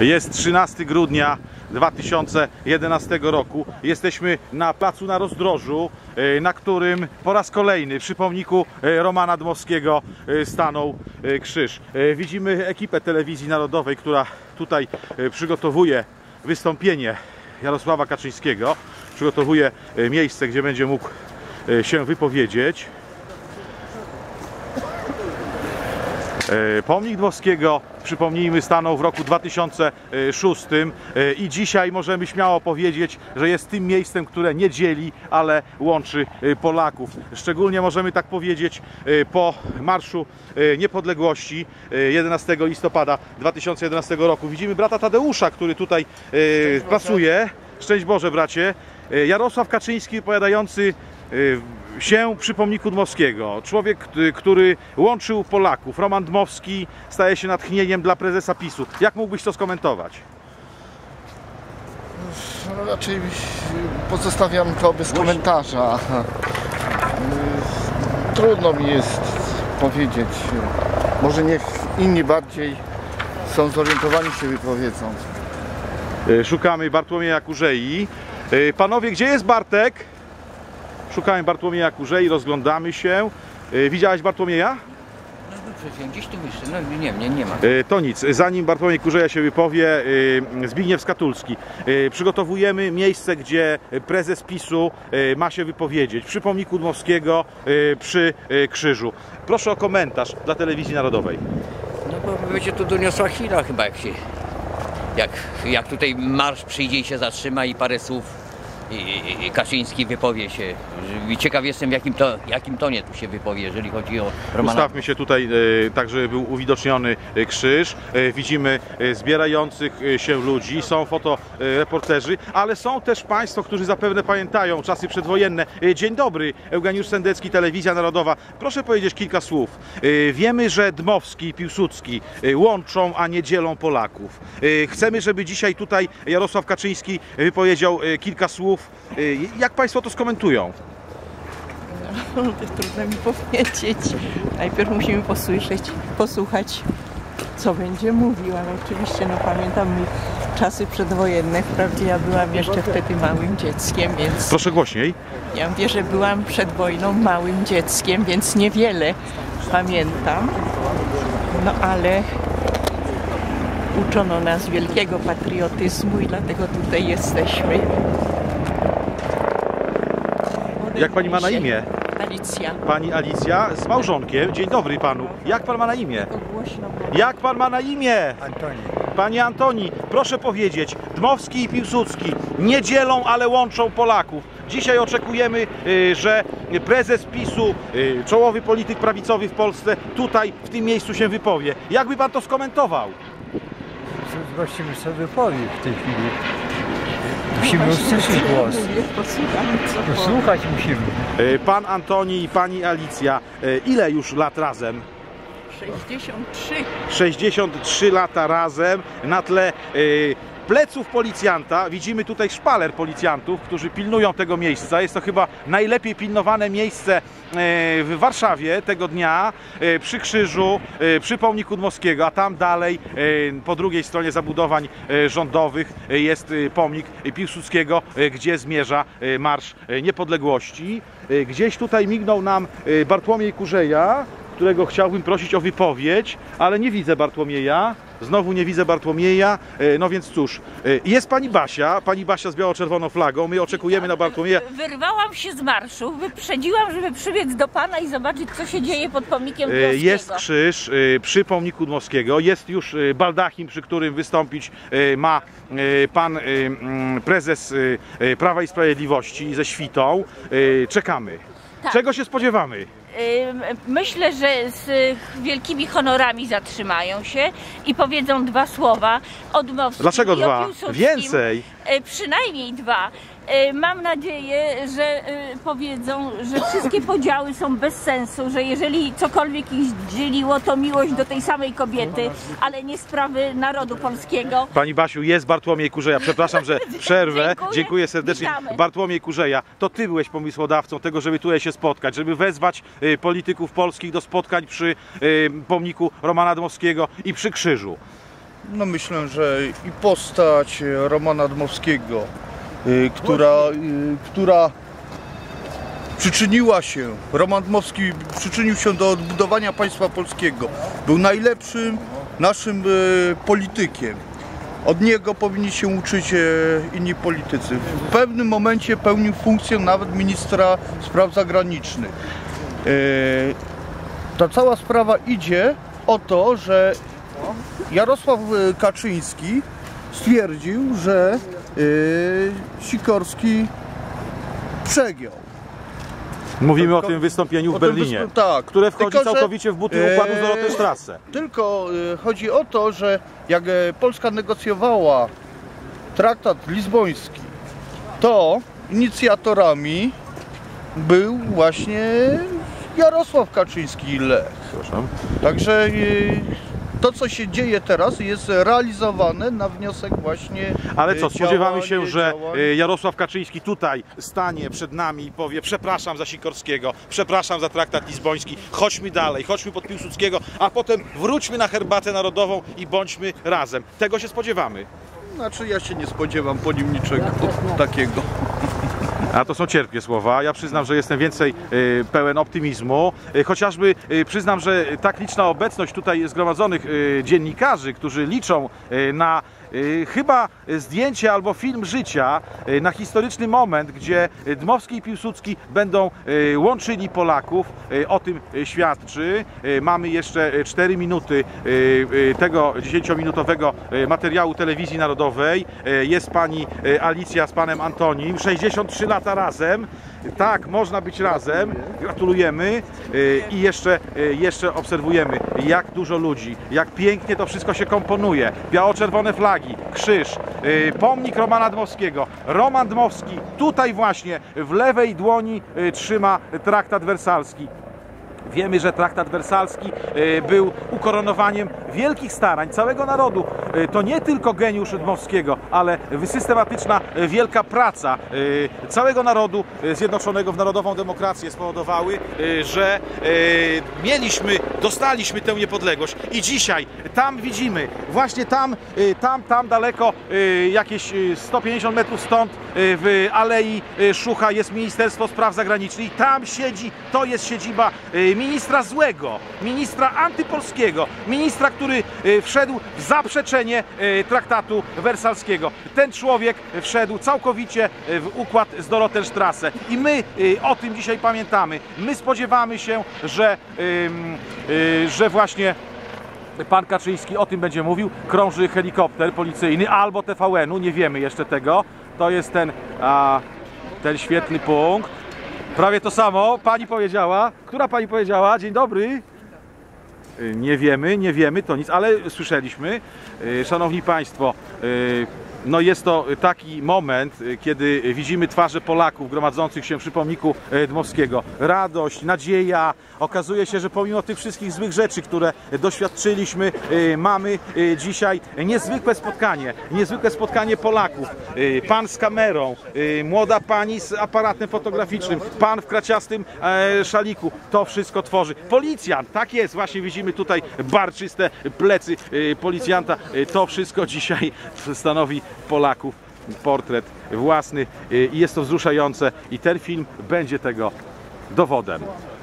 Jest 13 grudnia 2011 roku. Jesteśmy na placu na rozdrożu, na którym po raz kolejny przy pomniku Romana Dmowskiego stanął krzyż. Widzimy ekipę Telewizji Narodowej, która tutaj przygotowuje wystąpienie Jarosława Kaczyńskiego. Przygotowuje miejsce, gdzie będzie mógł się wypowiedzieć. Pomnik Dmowskiego, przypomnijmy, stanął w roku 2006 i dzisiaj możemy śmiało powiedzieć, że jest tym miejscem, które nie dzieli, ale łączy Polaków. Szczególnie możemy tak powiedzieć po Marszu Niepodległości 11 listopada 2011 roku. Widzimy brata Tadeusza, który tutaj pasuje. Szczęść Boże, bracie. Jarosław Kaczyński wypowiadający się przy pomniku Dmowskiego. Człowiek, który łączył Polaków. Roman Dmowski staje się natchnieniem dla prezesa PiS-u. Jak mógłbyś to skomentować? No, raczej pozostawiam to bez komentarza. Trudno mi jest powiedzieć. Może niech inni bardziej są zorientowani, się wypowiedzą. Szukamy Bartłomieja Kurzei. Panowie, gdzie jest Bartek? Szukamy Bartłomieja Kurzei, rozglądamy się. Widziałeś Bartłomieja? No, gdzieś tu myślę, no nie ma. To nic, zanim Bartłomiej Kurzeja się wypowie, Zbigniew Skatulski. Przygotowujemy miejsce, gdzie prezes PiS-u ma się wypowiedzieć. Przy pomniku Dmowskiego, przy krzyżu. Proszę o komentarz dla Telewizji Narodowej. No bo wiecie, to doniosła chwila chyba, jak tutaj marsz przyjdzie i się zatrzyma i parę słów Kaczyński wypowie się. Ciekaw jestem, w jakim tonie tu się wypowie, jeżeli chodzi o Romana. Ustawmy się tutaj tak, żeby był uwidoczniony krzyż. Widzimy zbierających się ludzi, są fotoreporterzy, ale są też państwo, którzy zapewne pamiętają czasy przedwojenne. Dzień dobry, Eugeniusz Sendecki, Telewizja Narodowa. Proszę powiedzieć kilka słów. Wiemy, że Dmowski i Piłsudski łączą, a nie dzielą Polaków. Chcemy, żeby dzisiaj tutaj Jarosław Kaczyński wypowiedział kilka słów. Jak państwo to skomentują? No, trudno mi powiedzieć. Najpierw musimy posłuchać, co będzie mówił, ale oczywiście no, pamiętam czasy przedwojenne. Wprawdzie ja byłam jeszcze wtedy małym dzieckiem, więc... Proszę głośniej. Ja mówię, że byłam przed wojną małym dzieckiem, więc niewiele pamiętam. No ale... uczono nas wielkiego patriotyzmu i dlatego tutaj jesteśmy. Jak pani ma na imię? Alicja. Pani Alicja z małżonkiem. Dzień dobry panu. Jak pan ma na imię? Jak pan ma na imię? Antoni. Panie Antoni, proszę powiedzieć, Dmowski i Piłsudski nie dzielą, ale łączą Polaków. Dzisiaj oczekujemy, że prezes PiS-u, czołowy polityk prawicowy w Polsce, tutaj w tym miejscu się wypowie. Jak by pan to skomentował? Właściwie sobie wypowie w tej chwili. Musimy usłyszeć głos. Posłuchać musimy. Pan Antoni i pani Alicja, ile już lat razem? 63. 63 lata razem. Na tle pleców policjanta widzimy tutaj szpaler policjantów, którzy pilnują tego miejsca. Jest to chyba najlepiej pilnowane miejsce w Warszawie tego dnia, przy krzyżu, przy pomniku Dmowskiego, a tam dalej po drugiej stronie zabudowań rządowych jest pomnik Piłsudskiego, gdzie zmierza Marsz Niepodległości. Gdzieś tutaj mignął nam Bartłomiej Kurzeja, którego chciałbym prosić o wypowiedź, ale nie widzę Bartłomieja. Znowu nie widzę Bartłomieja, no więc cóż, jest pani Basia z biało-czerwoną flagą, my oczekujemy na Bartłomieja. Wyrwałam się z marszu, wyprzedziłam, żeby przybiec do pana i zobaczyć, co się dzieje pod pomnikiem Dmowskiego. Jest krzyż przy pomniku Dmowskiego, jest już baldachim, przy którym wystąpić ma pan prezes Prawa i Sprawiedliwości ze świtą. Czekamy. Tak. Czego się spodziewamy? Myślę, że z wielkimi honorami zatrzymają się i powiedzą dwa słowa o Dmowskim. Dlaczego dwa? Więcej! Przynajmniej dwa. Mam nadzieję, że powiedzą, że wszystkie podziały są bez sensu, że jeżeli cokolwiek ich dzieliło, to miłość do tej samej kobiety, ale nie sprawy narodu polskiego. Pani Basiu, jest Bartłomiej Kurzeja. Przepraszam, że przerwę. Dziękuję serdecznie. Witamy. Bartłomiej Kurzeja, to ty byłeś pomysłodawcą tego, żeby tutaj się spotkać, żeby wezwać polityków polskich do spotkań przy pomniku Romana Dmowskiego i przy krzyżu. No myślę, że i postać Romana Dmowskiego, która przyczyniła się, Roman Dmowski przyczynił się do odbudowania państwa polskiego. Był najlepszym naszym politykiem. Od niego powinni się uczyć inni politycy. W pewnym momencie pełnił funkcję nawet ministra spraw zagranicznych. Ta cała sprawa idzie o to, że Jarosław Kaczyński stwierdził, że Sikorski przegiął. Mówimy o tym wystąpieniu w Berlinie, tak, które wchodzi całkowicie w buty układu z Dorotheenstraße. Tylko chodzi o to, że jak Polska negocjowała Traktat Lizboński, to inicjatorami był właśnie Jarosław Kaczyński i Lech. Także to, co się dzieje teraz, jest realizowane na wniosek właśnie... Ale co, spodziewamy się, że Jarosław Kaczyński tutaj stanie przed nami i powie: przepraszam za Sikorskiego, przepraszam za traktat lizboński, chodźmy dalej, chodźmy pod Piłsudskiego, a potem wróćmy na herbatę narodową i bądźmy razem. Tego się spodziewamy. Znaczy, ja się nie spodziewam po nim niczego takiego. A to są cierpkie słowa. Ja przyznam, że jestem więcej pełen optymizmu. Chociażby przyznam, że tak liczna obecność tutaj zgromadzonych dziennikarzy, którzy liczą na chyba zdjęcie albo film życia, na historyczny moment, gdzie Dmowski i Piłsudski będą łączyli Polaków, o tym świadczy. Mamy jeszcze 4 minuty tego 10-minutowego materiału Telewizji Narodowej. Jest pani Alicja z panem Antonim, 63 lata razem. Tak, można być razem, gratulujemy i jeszcze obserwujemy, jak dużo ludzi, jak pięknie to wszystko się komponuje. Biało-czerwone flagi, krzyż, pomnik Romana Dmowskiego. Roman Dmowski tutaj właśnie w lewej dłoni trzyma traktat wersalski. Wiemy, że traktat wersalski był ukoronowaniem wielkich starań całego narodu. To nie tylko geniusz Dmowskiego, ale systematyczna wielka praca całego narodu zjednoczonego w narodową demokrację spowodowały, że dostaliśmy tę niepodległość. I dzisiaj tam widzimy, właśnie tam daleko, jakieś 150 metrów stąd, w Alei Szucha jest Ministerstwo Spraw Zagranicznych i tam siedzi, to jest siedziba ministra złego, ministra antypolskiego, ministra, który wszedł w zaprzeczenie traktatu wersalskiego. Ten człowiek wszedł całkowicie w układ z Dorotheenstraße i my o tym dzisiaj pamiętamy. My spodziewamy się, że właśnie pan Kaczyński o tym będzie mówił. Krąży helikopter policyjny albo TVN-u, nie wiemy jeszcze tego. To jest ten świetny punkt. Prawie to samo pani powiedziała. Która pani powiedziała? Dzień dobry. Nie wiemy, to nic, ale słyszeliśmy. Szanowni Państwo, no jest to taki moment, kiedy widzimy twarze Polaków gromadzących się przy pomniku Dmowskiego. Radość, nadzieja. Okazuje się, że pomimo tych wszystkich złych rzeczy, które doświadczyliśmy, mamy dzisiaj niezwykłe spotkanie Polaków. Pan z kamerą, młoda pani z aparatem fotograficznym, pan w kraciastym szaliku. To wszystko tworzy. Policjant, tak jest, właśnie widzimy tutaj barczyste plecy policjanta. To wszystko dzisiaj stanowi Polaków portret własny i jest to wzruszające i ten film będzie tego dowodem.